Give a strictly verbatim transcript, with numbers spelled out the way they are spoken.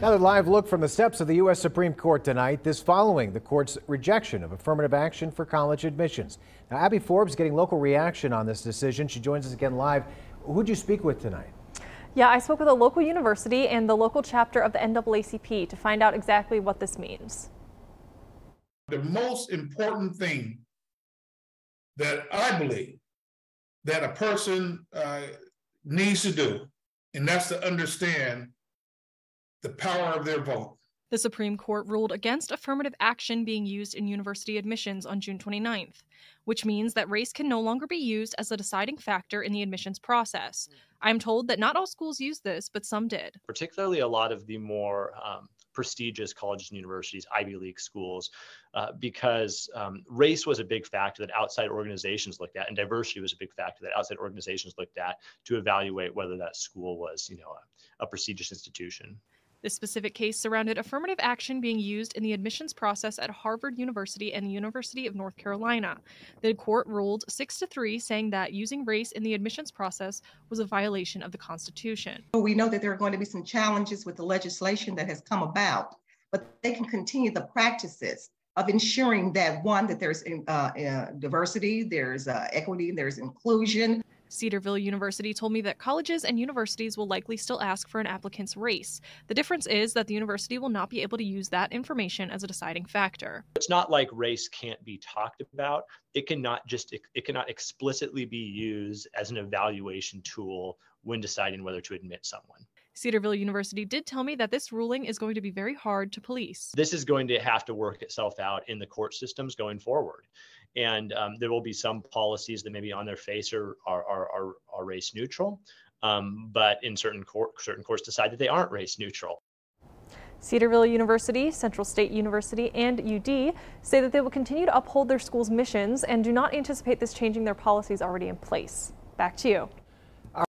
Another live look from the steps of the U S Supreme Court tonight, this following the court's rejection of affirmative action for college admissions. Now, Abby Forbes getting local reaction on this decision. She joins us again live. Who'd you speak with tonight? Yeah, I spoke with a local university and the local chapter of the N double A C P to find out exactly what this means. The most important thing that I believe that a person uh, needs to do, and that's to understand the power of their vote. The Supreme Court ruled against affirmative action being used in university admissions on June twenty-ninth, which means that race can no longer be used as a deciding factor in the admissions process. I'm told that not all schools use this, but some did. Particularly a lot of the more um, prestigious colleges and universities, Ivy League schools, uh, because um, race was a big factor that outside organizations looked at, and diversity was a big factor that outside organizations looked at to evaluate whether that school was, you know, a, a prestigious institution. This specific case surrounded affirmative action being used in the admissions process at Harvard University and the University of North Carolina. The court ruled six to three, saying that using race in the admissions process was a violation of the Constitution. We know that there are going to be some challenges with the legislation that has come about, but they can continue the practices of ensuring that, one, that there's uh, uh, diversity, there's uh, equity, there's inclusion. Cedarville University told me that colleges and universities will likely still ask for an applicant's race. The difference is that the university will not be able to use that information as a deciding factor. It's not like race can't be talked about. It cannot just it cannot explicitly be used as an evaluation tool when deciding whether to admit someone. Cedarville University did tell me that this ruling is going to be very hard to police. This is going to have to work itself out in the court systems going forward. And um, there will be some policies that maybe on their face are, are, are, are race neutral, um, but in certain, court, certain courts decide that they aren't race neutral. Cedarville University, Central State University, and U D say that they will continue to uphold their school's missions and do not anticipate this changing their policies already in place. Back to you.